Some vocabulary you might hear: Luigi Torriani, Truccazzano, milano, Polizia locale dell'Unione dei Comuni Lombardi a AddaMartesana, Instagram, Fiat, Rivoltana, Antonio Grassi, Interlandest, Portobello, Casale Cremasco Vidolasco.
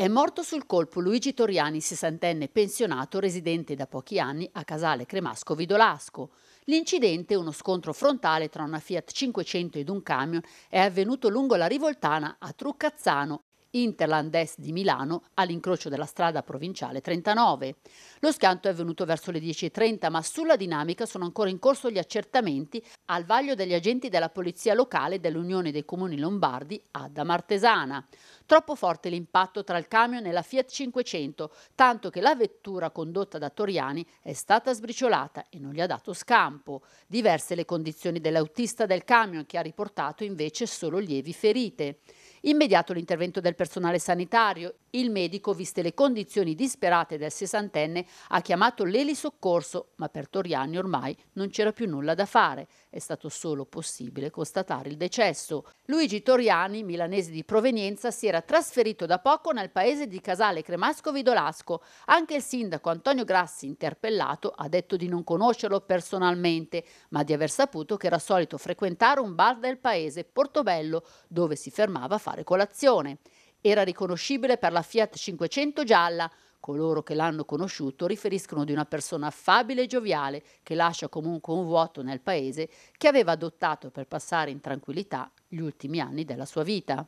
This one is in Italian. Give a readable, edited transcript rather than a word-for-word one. È morto sul colpo Luigi Torriani, 60enne pensionato, residente da pochi anni a Casale Cremasco Vidolasco. L'incidente, uno scontro frontale tra una Fiat 500 ed un camion, è avvenuto lungo la Rivoltana a Truccazzano, Interlandest di Milano, all'incrocio della strada provinciale 39. Lo schianto è avvenuto verso le 10:30, ma sulla dinamica sono ancora in corso gli accertamenti al vaglio degli agenti della Polizia locale dell'Unione dei Comuni Lombardi a AddaMartesana. Troppo forte l'impatto tra il camion e la Fiat 500, tanto che la vettura condotta da Torriani è stata sbriciolata e non gli ha dato scampo. Diverse le condizioni dell'autista del camion, che ha riportato invece solo lievi ferite. Immediato l'intervento del personale sanitario. Il medico, viste le condizioni disperate del 60enne, ha chiamato l'elisoccorso, ma per Torriani ormai non c'era più nulla da fare. È stato solo possibile constatare il decesso. Luigi Torriani, milanese di provenienza, si era trasferito da poco nel paese di Casale Cremasco Vidolasco. Anche il sindaco Antonio Grassi, interpellato, ha detto di non conoscerlo personalmente, ma di aver saputo che era solito frequentare un bar del paese, Portobello, dove si fermava a fare colazione. Era riconoscibile per la Fiat 500 gialla. Coloro che l'hanno conosciuto riferiscono di una persona affabile e gioviale, che lascia comunque un vuoto nel paese che aveva adottato per passare in tranquillità gli ultimi anni della sua vita.